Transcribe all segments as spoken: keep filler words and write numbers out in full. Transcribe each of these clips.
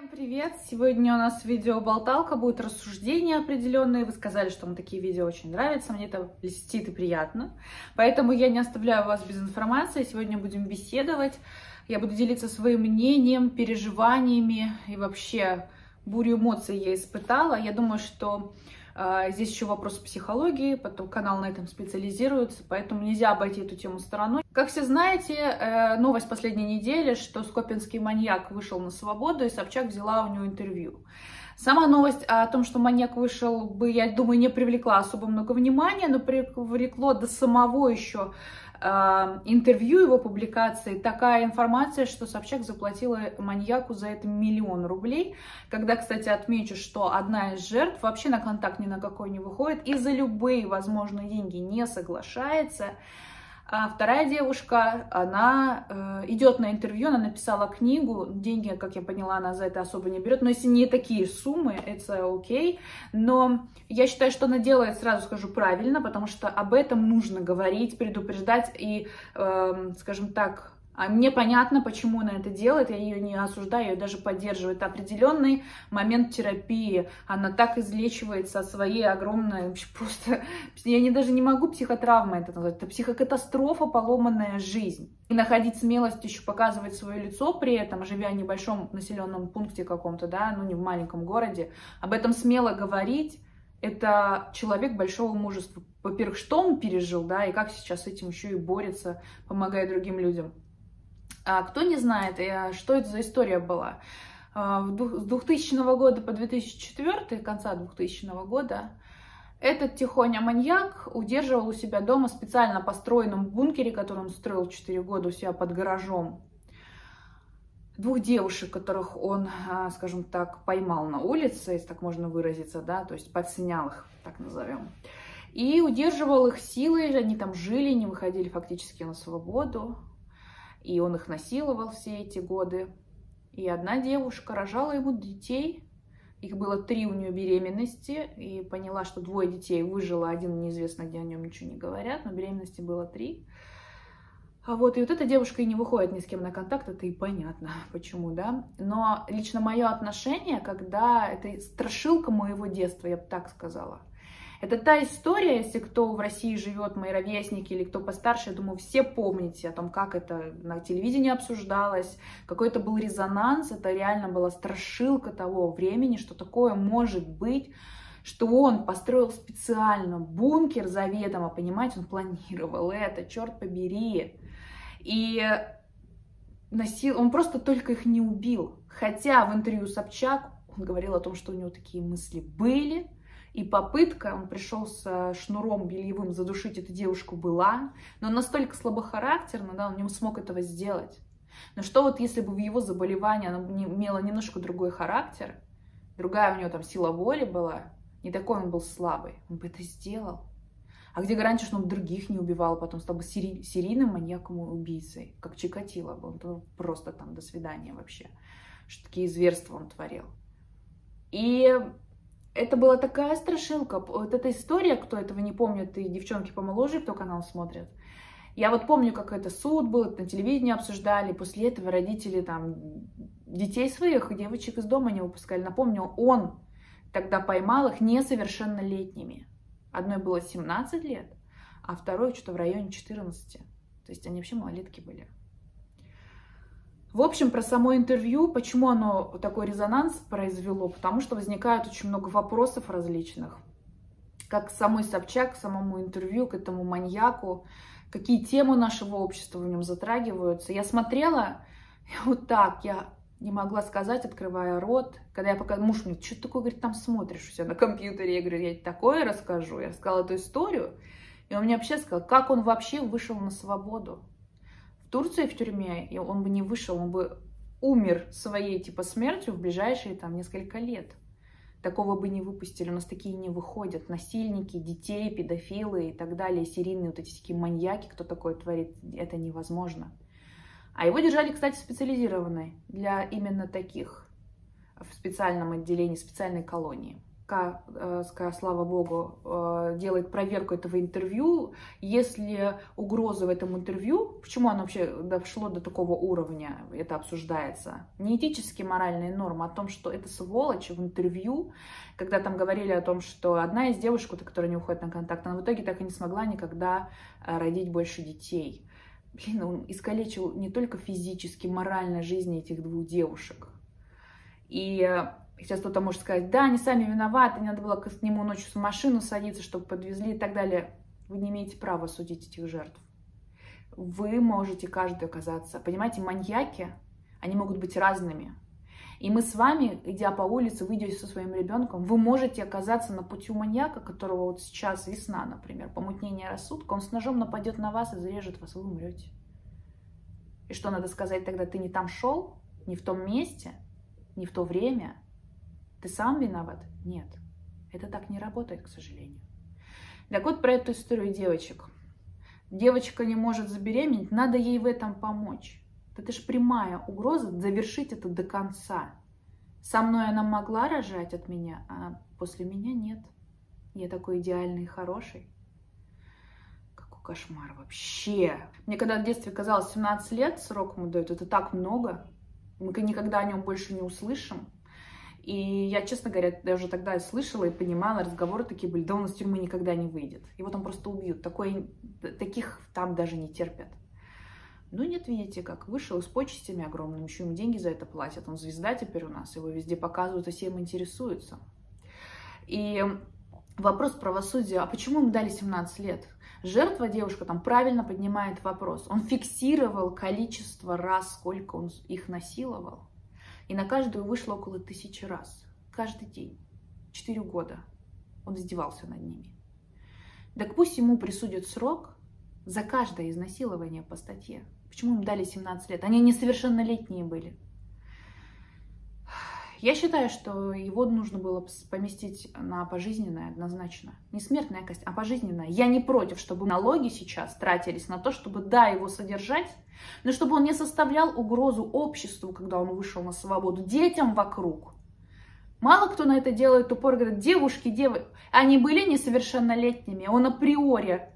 Всем привет! Сегодня у нас видео-болталка, будет рассуждения определенные. Вы сказали, что вам такие видео очень нравятся, мне это льстит и приятно. Поэтому я не оставляю вас без информации. Сегодня будем беседовать. Я буду делиться своим мнением, переживаниями и вообще бурю эмоций я испытала. Я думаю, что э, здесь еще вопрос психологии, потом канал на этом специализируется, поэтому нельзя обойти эту тему стороной. Как все знаете, э, новость последней недели, что скопинский маньяк вышел на свободу, и Собчак взяла у него интервью. Сама новость о том, что маньяк вышел, бы, я думаю, не привлекла особо много внимания, но привлекло до самого еще э, интервью, его публикации, такая информация, что Собчак заплатила маньяку за это миллион рублей. Когда, кстати, отмечу, что одна из жертв вообще на контакт ни на какой не выходит и за любые возможные деньги не соглашается. А вторая девушка, она э, идет на интервью, она написала книгу, деньги, как я поняла, она за это особо не берет, но если не такие суммы, это окей, но я считаю, что она делает, сразу скажу, правильно, потому что об этом нужно говорить, предупреждать и, э, скажем так, мне понятно, почему она это делает, я ее не осуждаю, я ее даже поддерживаю. Это определенный момент терапии. Она так излечивается от своей огромной, просто, я не, даже не могу психотравмой это назвать, это психокатастрофа, поломанная жизнь. И находить смелость еще показывать свое лицо при этом, живя в небольшом населенном пункте каком-то, да, ну не в маленьком городе, об этом смело говорить. Это человек большого мужества. Во-первых, что он пережил, да, и как сейчас с этим еще и борется, помогая другим людям. А кто не знает, что это за история была? С двухтысячного года по две тысячи четвёртый, конца двухтысячного года, этот тихоня маньяк удерживал у себя дома специально построенном бункере, который он строил четыре года у себя под гаражом, двух девушек, которых он, скажем так, поймал на улице, если так можно выразиться, да, то есть подснял их, так назовем. И удерживал их силой, они там жили, не выходили фактически на свободу. И он их насиловал все эти годы. И одна девушка рожала ему детей. Их было три у нее беременности. И поняла, что двое детей выжило. Один неизвестно, где, о нем ничего не говорят. Но беременности было три. А вот, и вот эта девушка и не выходит ни с кем на контакт. Это и понятно, почему, да. Но лично мое отношение, когда... Это страшилка моего детства, я бы так сказала. Это та история, если кто в России живет, мои ровесники или кто постарше, я думаю, все помните о том, как это на телевидении обсуждалось, какой это был резонанс, это реально была страшилка того времени, что такое может быть, что он построил специально бункер заведомо, понимаете, он планировал это, черт побери, и насил... он просто только их не убил, хотя в интервью Собчак он говорил о том, что у него такие мысли были. И попытка, он пришел со шнуром бельевым задушить эту девушку, была, но настолько слабохарактерно, да, он не смог этого сделать. Но что вот если бы в его заболевании она имела немножко другой характер, другая у него там сила воли была, не такой он был слабый, он бы это сделал. А где гарантия, что он других не убивал, потом стал бы сери- серийным маньяком и убийцей, как Чикатило был, он просто там до свидания вообще, что такие зверства он творил. И... Это была такая страшилка, вот эта история, кто этого не помнит, и девчонки помоложе, кто канал смотрит. Я вот помню, как это суд был, это на телевидении обсуждали, после этого родители там детей своих, девочек из дома не выпускали. Напомню, он тогда поймал их несовершеннолетними. Одной было семнадцать лет, а второй что-то в районе четырнадцати. То есть они вообще малолетки были. В общем, про само интервью, почему оно такой резонанс произвело, потому что возникает очень много вопросов различных, как к самой Собчак, к самому интервью, к этому маньяку, какие темы нашего общества в нем затрагиваются. Я смотрела, вот так, я не могла сказать, открывая рот, когда я пока, муж мне, что ты такое, говорит, там смотришь у себя на компьютере, я говорю, я такое расскажу, я рассказала эту историю, и он мне вообще сказал, как он вообще вышел на свободу. В Турции в тюрьме, и он бы не вышел, он бы умер своей типа смертью в ближайшие там несколько лет. Такого бы не выпустили, у нас такие не выходят. Насильники, детей, педофилы и так далее, серийные вот эти такие маньяки, кто такое творит, это невозможно. А его держали, кстати, специализированной для именно таких, в специальном отделении, специальной колонии. слава богу, делает проверку этого интервью. Если угроза в этом интервью, почему оно вообще дошло до такого уровня, это обсуждается. Не этические моральные нормы, о том, что это сволочь в интервью, когда там говорили о том, что одна из девушек, которая не уходит на контакт, она в итоге так и не смогла никогда родить больше детей. Блин, он искалечил не только физически, морально жизни этих двух девушек. И... Сейчас кто-то может сказать, да, они сами виноваты, не надо было к нему ночью в машину садиться, чтобы подвезли и так далее. Вы не имеете права судить этих жертв. Вы можете каждый оказаться. Понимаете, маньяки, они могут быть разными. И мы с вами, идя по улице, выйдя со своим ребенком, вы можете оказаться на пути у маньяка, которого вот сейчас весна, например, помутнение рассудка, он с ножом нападет на вас и зарежет вас, и вы умрете. И что надо сказать тогда? Ты не там шел, не в том месте, не в то время. Ты сам виноват? Нет. Это так не работает, к сожалению. Так вот про эту историю девочек. Девочка не может забеременеть, надо ей в этом помочь. Это же прямая угроза завершить это до конца. Со мной она могла рожать от меня, а после меня нет. Я такой идеальный и хороший. Какой кошмар вообще. Мне когда в детстве казалось, семнадцать лет срок ему дают, это так много. Мы никогда о нем больше не услышим. И я, честно говоря, даже тогда слышала и понимала, разговоры такие были, да он из тюрьмы никогда не выйдет. Его там просто убьют. Такое, таких там даже не терпят. Ну нет, видите, как вышел с почестями огромными, еще ему деньги за это платят. Он звезда теперь у нас, его везде показывают, и всем интересуются. И вопрос правосудия, а почему им дали семнадцать лет? Жертва, девушка, там правильно поднимает вопрос. Он фиксировал количество раз, сколько он их насиловал. И на каждую вышло около тысячи раз. Каждый день. Четыре года. Он издевался над ними. Так пусть ему присудят срок за каждое изнасилование по статье. Почему им дали семнадцать лет? Они несовершеннолетние были. Я считаю, что его нужно было поместить на пожизненное однозначно. Не смертная казнь, а пожизненное. Я не против, чтобы налоги сейчас тратились на то, чтобы, да, его содержать, но чтобы он не составлял угрозу обществу, когда он вышел на свободу, детям вокруг. Мало кто на это делает упор, говорят, девушки, девы, они были несовершеннолетними. Он априори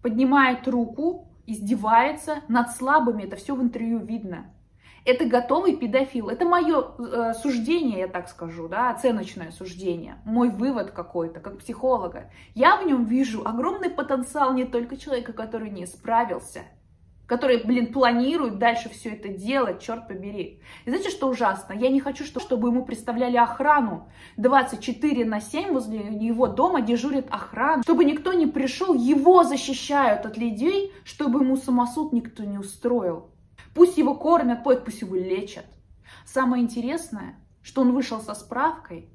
поднимает руку, издевается над слабыми, это все в интервью видно. Это готовый педофил. Это мое э, суждение, я так скажу, да, оценочное суждение, мой вывод какой-то, как психолога. Я в нем вижу огромный потенциал не только человека, который не справился, который, блин, планирует дальше все это делать, черт побери. И знаете, что ужасно? Я не хочу, чтобы ему представляли охрану. двадцать четыре на семь возле его дома дежурит охрана. Чтобы никто не пришел, его защищают от людей, чтобы ему самосуд никто не устроил. Пусть его кормят, поют, пусть его лечат. Самое интересное, что он вышел со справкой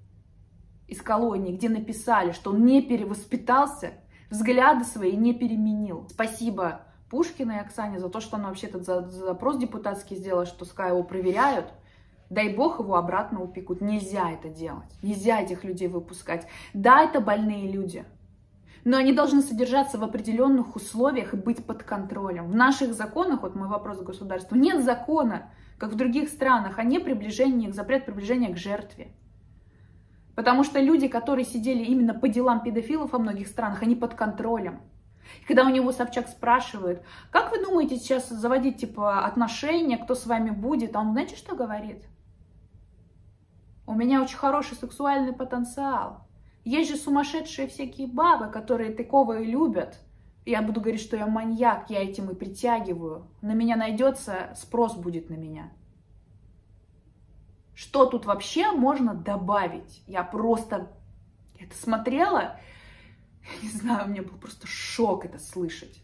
из колонии, где написали, что он не перевоспитался, взгляды свои не переменил. Спасибо Пушкину и Оксане за то, что она вообще этот запрос депутатский сделала, что ска его проверяют. Дай бог его обратно упекут. Нельзя это делать. Нельзя этих людей выпускать. Да, это больные люди. Но они должны содержаться в определенных условиях и быть под контролем. В наших законах, вот мой вопрос к государству, нет закона, как в других странах, о неприближении, запрет приближения к жертве. Потому что люди, которые сидели именно по делам педофилов во многих странах, они под контролем. И когда у него Собчак спрашивает, как вы думаете сейчас заводить типа отношения, кто с вами будет, а он знаете, что говорит? У меня очень хороший сексуальный потенциал. Есть же сумасшедшие всякие бабы, которые такого и любят. Я буду говорить, что я маньяк, я этим и притягиваю. На меня найдется, спрос будет на меня. Что тут вообще можно добавить? Я просто это смотрела, я не знаю, у меня был просто шок это слышать.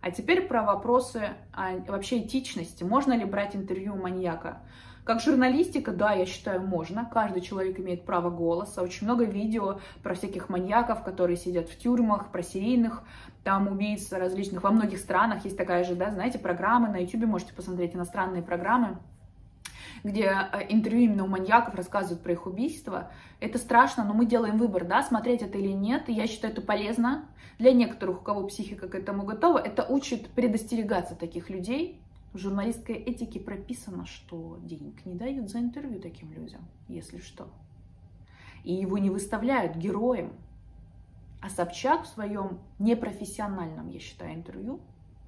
А теперь про вопросы о вообще этичности. Можно ли брать интервью у маньяка? Как журналистика, да, я считаю, можно. Каждый человек имеет право голоса. Очень много видео про всяких маньяков, которые сидят в тюрьмах, про серийных там убийц различных. Во многих странах есть такая же, да, знаете, программы. На ютубе можете посмотреть иностранные программы, где интервью именно у маньяков рассказывают про их убийство. Это страшно, но мы делаем выбор, да, смотреть это или нет. И я считаю, это полезно для некоторых, у кого психика к этому готова. Это учит предостерегаться таких людей. В журналистской этике прописано, что денег не дают за интервью таким людям, если что. и его не выставляют героем. А Собчак в своем непрофессиональном, я считаю, интервью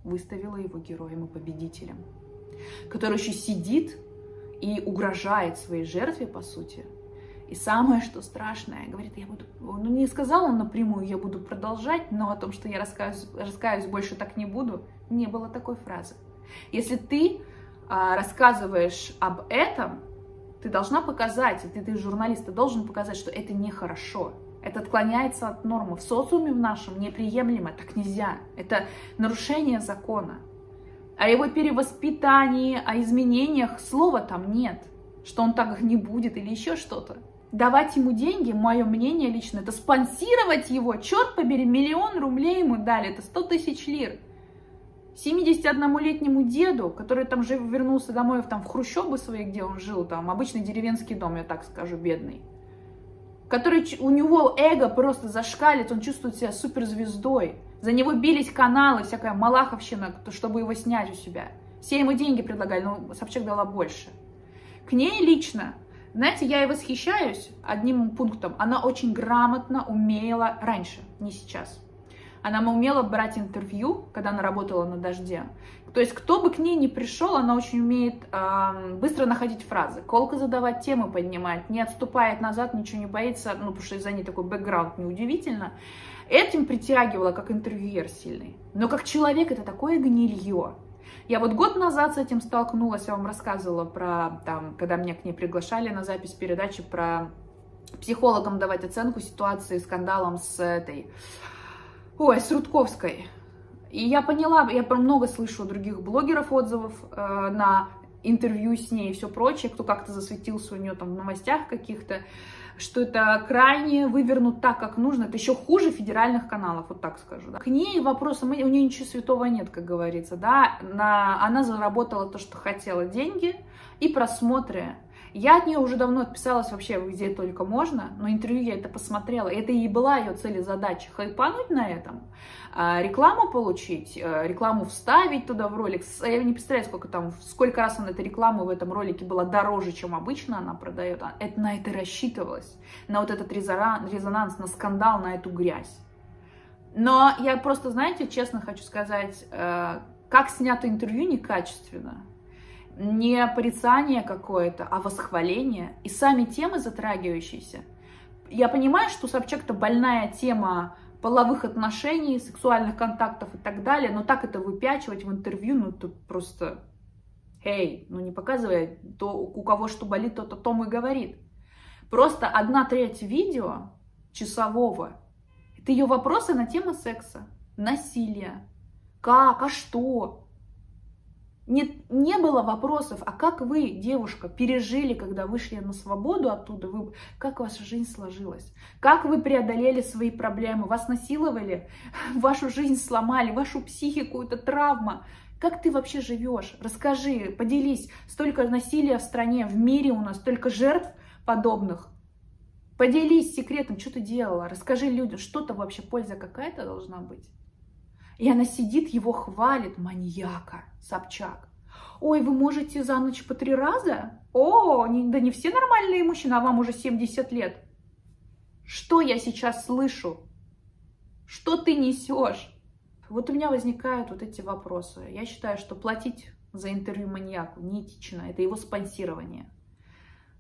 выставила его героем и победителем, который еще сидит и угрожает своей жертве, по сути. И самое, что страшное, говорит, я буду, ну не сказал он напрямую, я буду продолжать, но о том, что я раскаюсь, раскаюсь больше так не буду, не было такой фразы. Если ты а, рассказываешь об этом, ты должна показать, и ты, ты журналист, ты должен показать, что это нехорошо. Это отклоняется от нормы. В социуме в нашем неприемлемо, так нельзя. Это нарушение закона. О его перевоспитании, о изменениях слова там нет. Что он так не будет или еще что-то. Давать ему деньги, мое мнение лично, это спонсировать его. Черт побери, миллион рублей ему дали, это сто тысяч лир. семидесятиоднолетнему деду, который там же вернулся домой там, в хрущобы свои, где он жил, там обычный деревенский дом, я так скажу, бедный. Который, у него эго просто зашкалит, он чувствует себя суперзвездой. За него бились каналы, всякая малаховщина, чтобы его снять у себя. Все ему деньги предлагали, но Собчак дала больше. К ней лично, знаете, я и восхищаюсь одним пунктом. Она очень грамотно умела раньше, не сейчас. Она умела брать интервью, когда она работала на «Дожде». То есть, кто бы к ней ни пришел, она очень умеет э, быстро находить фразы, колко задавать, темы поднимать, не отступает назад, ничего не боится, ну, потому что из-за ней такой бэкграунд, неудивительно. Этим притягивала как интервьюер сильный. Но как человек это такое гнилье. Я вот год назад с этим столкнулась, я вам рассказывала про, там, когда меня к ней приглашали на запись передачи, про психологам давать оценку ситуации, скандалом с этой, ой, с Рудковской. И я поняла, я много слышу у других блогеров отзывов э, на интервью с ней и все прочее, кто как-то засветился у нее там в новостях каких-то, что это крайне вывернут так, как нужно. Это еще хуже федеральных каналов, вот так скажу. Да. К ней вопросом, у нее ничего святого нет, как говорится. Да? На, она заработала то, что хотела, деньги и просмотры. Я от нее уже давно отписалась вообще, где только можно, но интервью я это посмотрела. Это и была ее цель и задача. Хайпануть на этом, рекламу получить, рекламу вставить туда в ролик. Я не представляю, сколько там, сколько раз она эта реклама в этом ролике была дороже, чем обычно она продает. Это, на это рассчитывалось, на вот этот резонанс, на скандал, на эту грязь. Но я просто, знаете, честно хочу сказать, как снято интервью некачественно. Не порицание какое-то, а восхваление. И сами темы затрагивающиеся. Я понимаю, что Собчак-то больная тема половых отношений, сексуальных контактов и так далее, но так это выпячивать в интервью, ну тут просто, эй, ну не показывай, то, у кого что болит, тот о том и говорит. Просто одна треть видео часового, это ее вопросы на тему секса, насилия, как, а что... Не, не было вопросов, а как вы, девушка, пережили, когда вышли на свободу оттуда, вы, как ваша жизнь сложилась, как вы преодолели свои проблемы, вас насиловали, вашу жизнь сломали, вашу психику, это травма, как ты вообще живешь, расскажи, поделись, столько насилия в стране, в мире у нас, столько жертв подобных, поделись секретом, что ты делала, расскажи людям, что-то вообще, польза какая-то должна быть. И она сидит, его хвалит, маньяка, Собчак. Ой, вы можете за ночь по три раза? О, не, да не все нормальные мужчины, а вам уже семьдесят лет. Что я сейчас слышу? Что ты несешь? Вот у меня возникают вот эти вопросы. Я считаю, что платить за интервью маньяку неэтично, это его спонсирование.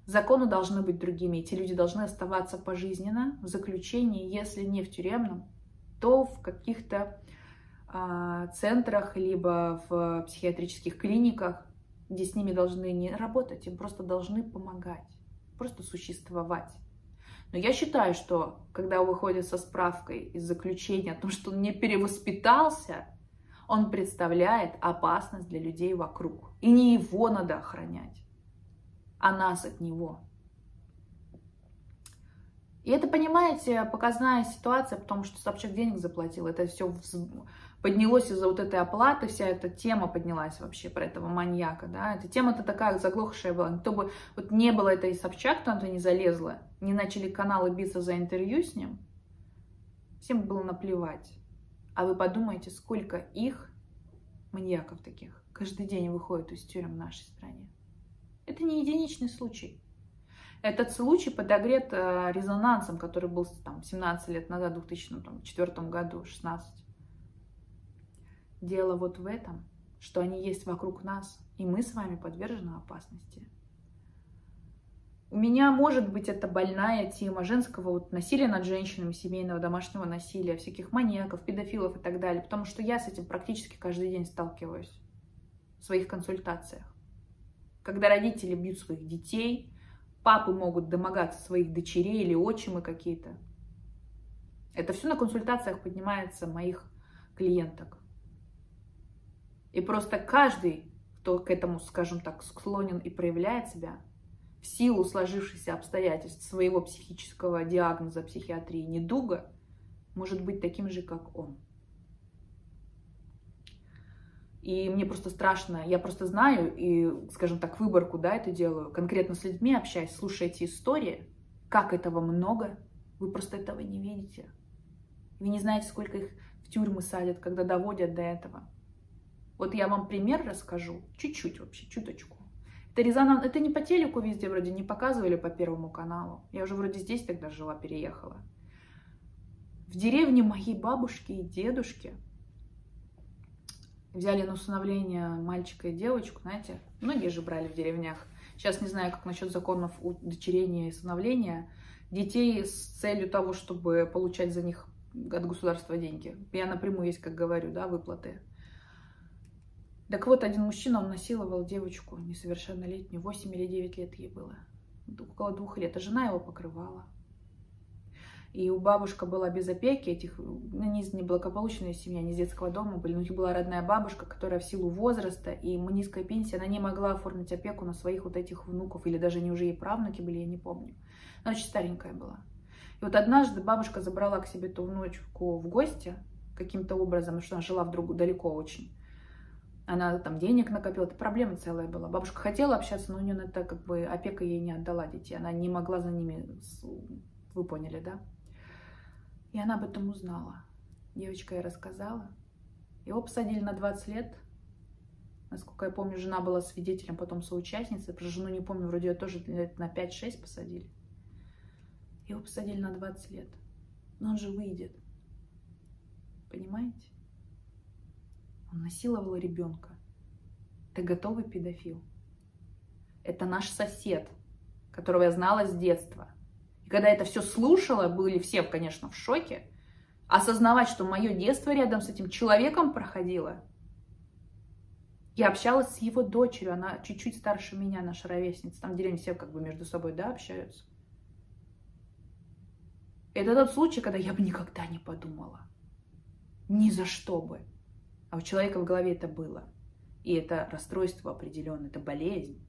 Законы должны быть другими, эти люди должны оставаться пожизненно в заключении, если не в тюремном, то в каких-то центрах, либо в психиатрических клиниках, где с ними должны не работать, им просто должны помогать, просто существовать. Но я считаю, что когда выходит со справкой из заключения о том, что он не перевоспитался, он представляет опасность для людей вокруг. И не его надо охранять, а нас от него. И это, понимаете, показная ситуация, потому что Собчак денег заплатил, это все поднялось из-за вот этой оплаты, вся эта тема поднялась вообще про этого маньяка, да, эта тема-то такая заглохшая была, кто бы, вот не было этой Собчак, то она не залезла, не начали каналы биться за интервью с ним, всем было наплевать. А вы подумайте, сколько их, маньяков таких, каждый день выходит из тюрем в нашей стране. Это не единичный случай. Этот случай подогрет резонансом, который был там семнадцать лет назад, в две тысячи четвёртом году, шестнадцать. Дело вот в этом, что они есть вокруг нас, и мы с вами подвержены опасности. У меня, может быть, это больная тема женского вот, насилия над женщинами, семейного, домашнего насилия, всяких маньяков, педофилов и так далее, потому что я с этим практически каждый день сталкиваюсь в своих консультациях. Когда родители бьют своих детей, папы могут домогаться своих дочерей или отчимы какие-то. Это все на консультациях поднимается моих клиенток. И просто каждый, кто к этому, скажем так, склонен и проявляет себя, в силу сложившихся обстоятельств своего психического диагноза, психиатрии, недуга, может быть таким же, как он. И мне просто страшно, я просто знаю и, скажем так, выборку, да, это делаю, конкретно с людьми общаюсь, слушаю эти истории, как этого много, вы просто этого не видите. Вы не знаете, сколько их в тюрьмы садят, когда доводят до этого. Вот я вам пример расскажу, чуть-чуть вообще, чуточку. Это резонанс, это не по телеку везде вроде не показывали по Первому каналу. Я уже вроде здесь тогда жила, переехала. В деревне моей бабушки и дедушки взяли на усыновление мальчика и девочку, знаете, многие же брали в деревнях. Сейчас не знаю, как насчет законов удочерения и усыновления детей с целью того, чтобы получать за них от государства деньги. Я напрямую есть, как говорю, да, выплаты. Так вот, один мужчина, он насиловал девочку несовершеннолетнюю, восемь или девять лет ей было, около двух лет, а жена его покрывала. И у бабушка была без опеки, этих, ну, не из неблагополучной семьи, не из детского дома были, но у них была родная бабушка, которая в силу возраста и низкой пенсии, она не могла оформить опеку на своих вот этих внуков, или даже не уже и правнуки были, я не помню. Она очень старенькая была. И вот однажды бабушка забрала к себе ту внучку в гости каким-то образом, потому что она жила вдруг далеко очень. Она там денег накопила, это проблема целая была. Бабушка хотела общаться, но у нее это как бы опека ей не отдала детей. Она не могла за ними, вы поняли, да? И она об этом узнала. Девочка ей рассказала. Его посадили на двадцать лет. Насколько я помню, жена была свидетелем, потом соучастницей. Про жену не помню, вроде ее тоже лет на пять-шесть посадили. Его посадили на двадцать лет. Но он же выйдет. Понимаете? Он насиловал ребенка. Ты готовый педофил. Это наш сосед, которого я знала с детства. И когда это все слушала, были все, конечно, в шоке. Осознавать, что мое детство рядом с этим человеком проходило. Я общалась с его дочерью, она чуть-чуть старше меня, наша ровесница. Там в деревне все как бы между собой, да, общаются. Это тот случай, когда я бы никогда не подумала. Ни за что бы. А у человека в голове это было. И это расстройство определенное, это болезнь.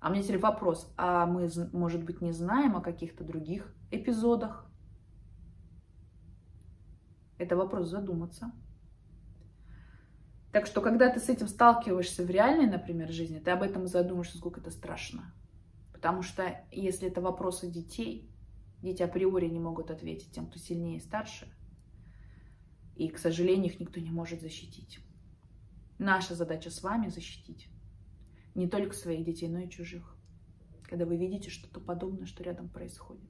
А у меня теперь вопрос, а мы, может быть, не знаем о каких-то других эпизодах? Это вопрос задуматься. Так что, когда ты с этим сталкиваешься в реальной, например, жизни, ты об этом задумаешься, сколько это страшно. Потому что, если это вопросы детей, дети априори не могут ответить тем, кто сильнее и старше. И, к сожалению, их никто не может защитить. Наша задача с вами защитить не только своих детей, но и чужих. Когда вы видите что-то подобное, что рядом происходит.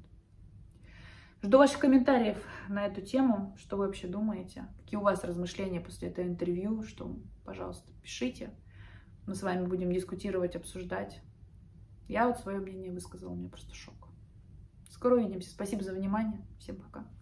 Жду ваших комментариев на эту тему. Что вы вообще думаете? Какие у вас размышления после этого интервью? Что, пожалуйста, пишите. Мы с вами будем дискутировать, обсуждать. Я вот свое мнение высказала, у меня просто шок. Скоро увидимся. Спасибо за внимание. Всем пока.